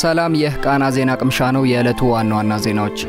ሰላም ይህ ቃና ዜና ቅምሻ ነው የዕለቱ ዋና ዋና ዜናዎች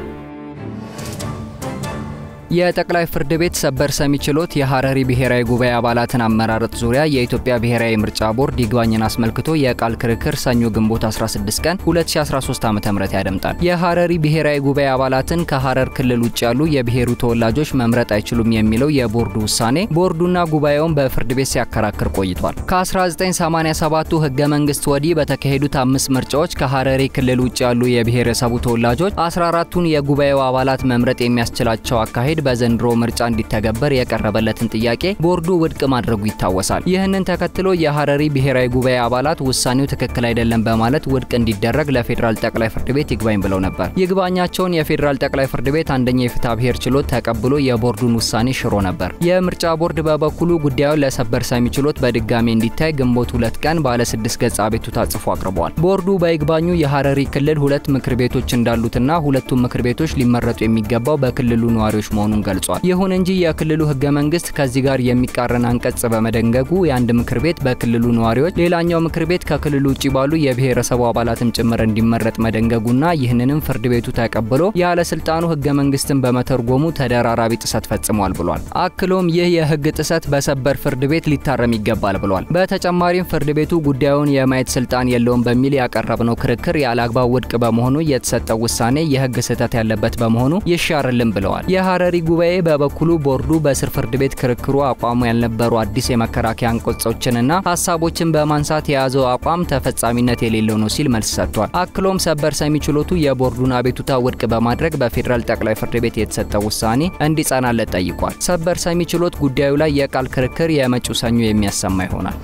የጠቅላይ ፍርድ ቤት ሰበር ሰሚ ችሎት የሐረሪ ብሔራዊ ጉባኤ አባላትን አመራረጥ ዙሪያ የኢትዮጵያ ብሔራዊ ምርጫ ቦርድ ይግባኝን አስመልክቶ የቃል ክርክር ሰኞ ግንቦት 16 ቀን 2013 ዓ.ም ያደምጣል። የሐረሪ ብሔራዊ ጉባኤ አባላትን ከሐረር ክልል ውጭ ያሉ የብሔሩ ተወላጆች መምረጥ አይችሉም የሚለው የቦርዱ ውሳኔ ቦርዱና ጉባኤውን በፍርድ ቤት ሲያከራክር ቆይቷል። ከ1987 ህገ መንግስት ወዲህ በተካሄዱት 5 ምርጫዎች ከሐረሪ ክልል ውጭ ያሉ የብሔረሰቡ ተወላጆች 14ቱን የጉባኤው አባላት መምረጥ የሚያስችላቸው አካሄድ በዘንድሮ ምርጫ እንዲተገበር የቀረበለትን ጥያቄ ቦርዱ ውድቅ ማድረጉ ይታወሳል። ይህንን ተከትሎ የሐረሪ ብሔራዊ ጉባኤ አባላት ውሳኔው ትክክል አይደለም በማለት ውድቅ እንዲደረግ ለፌዴራል ጠቅላይ ፍርድ ቤት ይግባኝ ብለው ነበር። ይግባኛቸውን የፌዴራል ጠቅላይ ፍርድ ቤት አንደኛ የፍትሐ ብሔር ችሎት ተቀብሎ የቦርዱን ውሳኔ ሽሮ ነበር። የምርጫ ቦርድ በበኩሉ ጉዳዩ ለሰበር ሰሚ ችሎት በድጋሚ እንዲታይ ግንቦት 2 ቀን ባለ 6 ገጽ አቤቱታ ጽፎ አቅርቧል። ቦርዱ በይግባኙ የሐረሪ ክልል 2 ምክር ቤቶች እንዳሉትና ሁለቱም ምክር ቤቶች ሊመረጡ የሚገባው በክልሉ ነዋሪዎች መሆኑን ገልጿል። ይሁን እንጂ የክልሉ ህገ መንግስት ከዚህ ጋር የሚቃረን አንቀጽ በመደንገጉ የአንድ ምክር ቤት በክልሉ ነዋሪዎች ሌላኛው ምክር ቤት ከክልሉ ውጪ ባሉ የብሔረሰቡ አባላትም ጭምር እንዲመረጥ መደንገጉና ይህንንም ፍርድ ቤቱ ተቀብሎ ያለ ስልጣኑ ህገ መንግስትን በመተርጎሙ ተደራራቢ ጥሰት ፈጽሟል ብሏል። አክሎም ይህ የህግ ጥሰት በሰበር ፍርድ ቤት ሊታረም ይገባል ብሏል። በተጨማሪም ፍርድ ቤቱ ጉዳዩን የማየት ስልጣን የለውም በሚል ያቀረብነው ክርክር ያለ አግባብ ውድቅ በመሆኑ የተሰጠው ውሳኔ የህግ ስህተት ያለበት በመሆኑ ይሻርልን ብለዋል። የሐረሪ ጉባኤ በበኩሉ ቦርዱ በስር ፍርድ ቤት ክርክሩ አቋሙ ያልነበሩ አዲስ የመከራከያ አንቀጾችንና ሐሳቦችን በማንሳት የያዘው አቋም ተፈጻሚነት የሌለው ነው ሲል መልስ ሰጥቷል። አክሎም ሰበር ሰሚ ችሎቱ የቦርዱን አቤቱታ ውድቅ በማድረግ በፌዴራል ጠቅላይ ፍርድ ቤት የተሰጠው ውሳኔ እንዲጸናለት ጠይቋል። ሰበር ሰሚ ችሎት ጉዳዩ ላይ የቃል ክርክር የመጪው ሰኞ የሚያሰማ ይሆናል።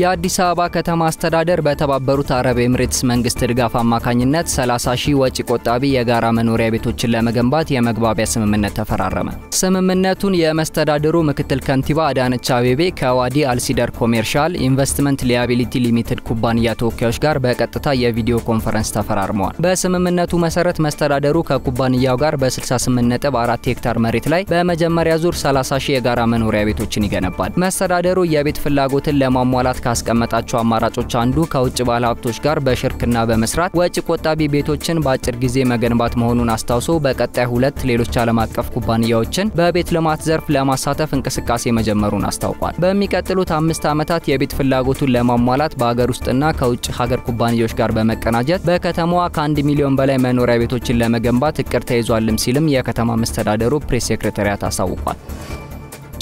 የአዲስ አበባ ከተማ አስተዳደር በተባበሩት አረብ ኤምሬትስ መንግስት ድጋፍ አማካኝነት 30,000 ወጪ ቆጣቢ የጋራ መኖሪያ ቤቶችን ለመገንባት የመግባቢያ ስምምነት ተፈራረመ። ስምምነቱን የመስተዳድሩ ምክትል ከንቲባ አዳነች አቤቤ ከዋዲ አልሲደር ኮሜርሻል ኢንቨስትመንት ሊያቢሊቲ ሊሚትድ ኩባንያ ተወካዮች ጋር በቀጥታ የቪዲዮ ኮንፈረንስ ተፈራርመዋል። በስምምነቱ መሰረት መስተዳድሩ ከኩባንያው ጋር በ68.4 ሄክታር መሬት ላይ በመጀመሪያ ዙር 30,000 የጋራ መኖሪያ ቤቶችን ይገነባል። መስተዳድሩ የቤት ፍላጎትን ለማሟላት ካስቀመጣቸው አማራጮች አንዱ ከውጭ ባለሀብቶች ጋር በሽርክና በመስራት ወጪ ቆጣቢ ቤቶችን በአጭር ጊዜ መገንባት መሆኑን አስታውሶ በቀጣይ 2 ሌሎች ዓለም አቀፍ ኩባንያዎችን በቤት ልማት ዘርፍ ለማሳተፍ እንቅስቃሴ መጀመሩን አስታውቋል። በሚቀጥሉት 5 ዓመታት የቤት ፍላጎቱን ለማሟላት በአገር ውስጥና ከውጭ ሀገር ኩባንያዎች ጋር በመቀናጀት በከተማዋ ከ1 ሚሊዮን በላይ መኖሪያ ቤቶችን ለመገንባት እቅድ ተይዟልም ሲልም የከተማ መስተዳድሩ ፕሬስ ሴክሬታሪያት አሳውቋል።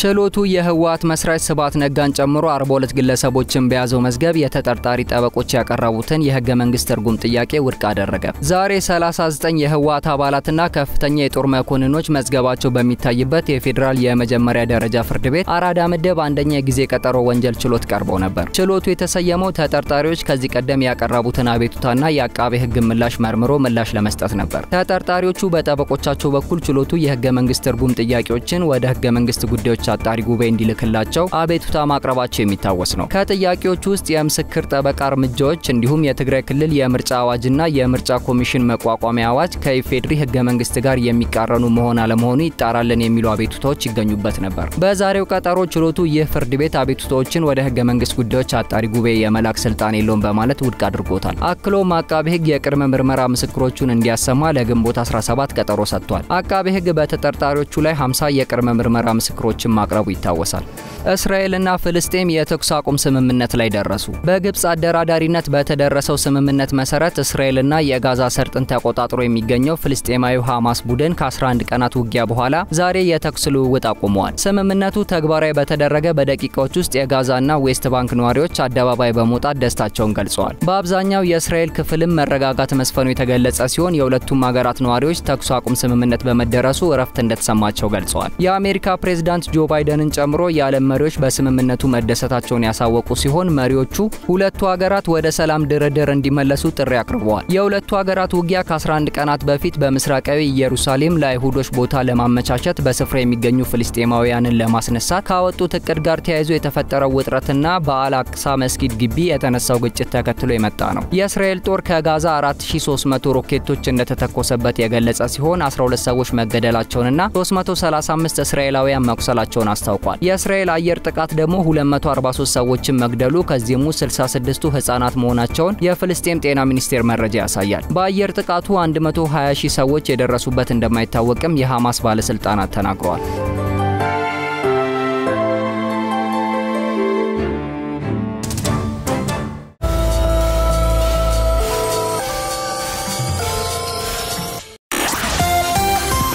ችሎቱ የህወሓት መስራች ስብሐት ነጋን ጨምሮ 42 ግለሰቦችን በያዘው መዝገብ የተጠርጣሪ ጠበቆች ያቀረቡትን የህገ መንግስት ትርጉም ጥያቄ ውድቅ አደረገ። ዛሬ 39 የህወሓት አባላትና ከፍተኛ የጦር መኮንኖች መዝገባቸው በሚታይበት የፌዴራል የመጀመሪያ ደረጃ ፍርድ ቤት አራዳ ምድብ አንደኛ ጊዜ ቀጠሮ ወንጀል ችሎት ቀርበው ነበር። ችሎቱ የተሰየመው ተጠርጣሪዎች ከዚህ ቀደም ያቀረቡትን አቤቱታና የአቃቤ ህግ ምላሽ መርምሮ ምላሽ ለመስጠት ነበር። ተጠርጣሪዎቹ በጠበቆቻቸው በኩል ችሎቱ የህገ መንግስት ትርጉም ጥያቄዎችን ወደ ህገ መንግስት ጉዳዮች አጣሪ ጉባኤ እንዲልክላቸው አቤቱታ ማቅረባቸው የሚታወስ ነው። ከጥያቄዎች ውስጥ የምስክር ጠበቃ እርምጃዎች እንዲሁም የትግራይ ክልል የምርጫ አዋጅና የምርጫ ኮሚሽን መቋቋሚያ አዋጅ ከኢፌዴሪ ህገ መንግስት ጋር የሚቃረኑ መሆን አለመሆኑ ይጣራልን የሚሉ አቤቱታዎች ይገኙበት ነበር። በዛሬው ቀጠሮ ችሎቱ ይህ ፍርድ ቤት አቤቱታዎችን ወደ ህገ መንግስት ጉዳዮች አጣሪ ጉባኤ የመላክ ስልጣን የለውም በማለት ውድቅ አድርጎታል። አክሎም አቃቤ ህግ የቅድመ ምርመራ ምስክሮቹን እንዲያሰማ ለግንቦት 17 ቀጠሮ ሰጥቷል። አቃቤ ህግ በተጠርጣሪዎቹ ላይ 50 የቅድመ ምርመራ ምስክሮች ማቅረቡ ይታወሳል። እስራኤልና ፍልስጤም የተኩስ አቁም ስምምነት ላይ ደረሱ። በግብጽ አደራዳሪነት በተደረሰው ስምምነት መሰረት እስራኤልና የጋዛ ሰርጥን ተቆጣጥሮ የሚገኘው ፍልስጤማዊ ሐማስ ቡድን ከ11 ቀናት ውጊያ በኋላ ዛሬ የተኩስ ልውውጥ አቁመዋል። ስምምነቱ ተግባራዊ በተደረገ በደቂቃዎች ውስጥ የጋዛና ዌስት ባንክ ነዋሪዎች አደባባይ በመውጣት ደስታቸውን ገልጸዋል። በአብዛኛው የእስራኤል ክፍልም መረጋጋት መስፈኑ የተገለጸ ሲሆን የሁለቱም ሀገራት ነዋሪዎች ተኩስ አቁም ስምምነት በመደረሱ እረፍት እንደተሰማቸው ገልጸዋል። የአሜሪካ ፕሬዝዳንት ጆ ባይደንን ጨምሮ የዓለም መሪዎች በስምምነቱ መደሰታቸውን ያሳወቁ ሲሆን መሪዎቹ ሁለቱ ሀገራት ወደ ሰላም ድርድር እንዲመለሱ ጥሪ አቅርበዋል። የሁለቱ ሀገራት ውጊያ ከ11 ቀናት በፊት በምስራቃዊ ኢየሩሳሌም ለአይሁዶች ቦታ ለማመቻቸት በስፍራ የሚገኙ ፍልስጤማውያንን ለማስነሳት ካወጡት እቅድ ጋር ተያይዞ የተፈጠረው ውጥረትና በአል-አቅሳ መስጊድ ግቢ የተነሳው ግጭት ተከትሎ የመጣ ነው። የእስራኤል ጦር ከጋዛ 4300 ሮኬቶች እንደተተኮሰበት የገለጸ ሲሆን 12 ሰዎች መገደላቸውንና 335 እስራኤላውያን መቁሰላቸውን መያዛቸውን አስታውቋል። የእስራኤል አየር ጥቃት ደግሞ 243 ሰዎችን መግደሉ ከዚህም ውስጥ 66ቱ ህፃናት መሆናቸውን የፍልስጤም ጤና ሚኒስቴር መረጃ ያሳያል። በአየር ጥቃቱ 120,000 ሰዎች የደረሱበት እንደማይታወቅም የሐማስ ባለስልጣናት ተናግረዋል።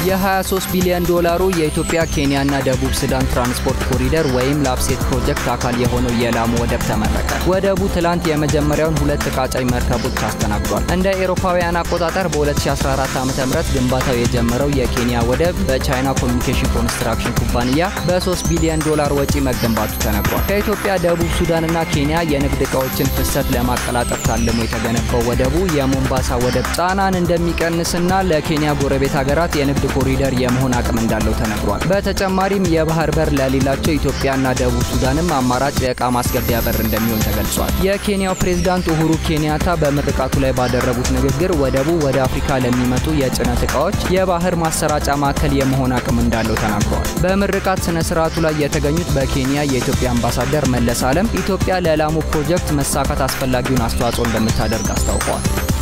የ23 ቢሊዮን ዶላሩ የኢትዮጵያ ኬንያና ደቡብ ሱዳን ትራንስፖርት ኮሪደር ወይም ላፕሴት ፕሮጀክት አካል የሆነው የላሙ ወደብ ተመረቀ። ወደቡ ትላንት የመጀመሪያውን 2 ተቃጫይ መርከቦች አስተናግዷል። እንደ አውሮፓውያን አቆጣጠር በ2014 ዓ.ም ግንባታው የጀመረው የኬንያ ወደብ በቻይና ኮሚኒኬሽን ኮንስትራክሽን ኩባንያ በ3 ቢሊዮን ዶላር ወጪ መገንባቱ ተነግሯል። ከኢትዮጵያ ደቡብ ሱዳንና ኬንያ የንግድ ዕቃዎችን ፍሰት ለማቀላጠፍ ታልሞ የተገነባው ወደቡ የሞምባሳ ወደብ ጫናን እንደሚቀንስና ለኬንያ ጎረቤት ሀገራት የንግድ ኮሪደር የመሆን አቅም እንዳለው ተነግሯል። በተጨማሪም የባህር በር ለሌላቸው ኢትዮጵያና ደቡብ ሱዳንም አማራጭ የእቃ ማስገቢያ በር እንደሚሆን ተገልጿል። የኬንያው ፕሬዝዳንት ኡሁሩ ኬንያታ በምርቃቱ ላይ ባደረጉት ንግግር ወደቡ ወደ አፍሪካ ለሚመጡ የጭነት ዕቃዎች የባህር ማሰራጫ ማዕከል የመሆን አቅም እንዳለው ተናግሯል። በምርቃት ስነ ስርዓቱ ላይ የተገኙት በኬንያ የኢትዮጵያ አምባሳደር መለስ ዓለም ኢትዮጵያ ለላሙ ፕሮጀክት መሳካት አስፈላጊውን አስተዋጽኦ እንደምታደርግ አስታውቀዋል።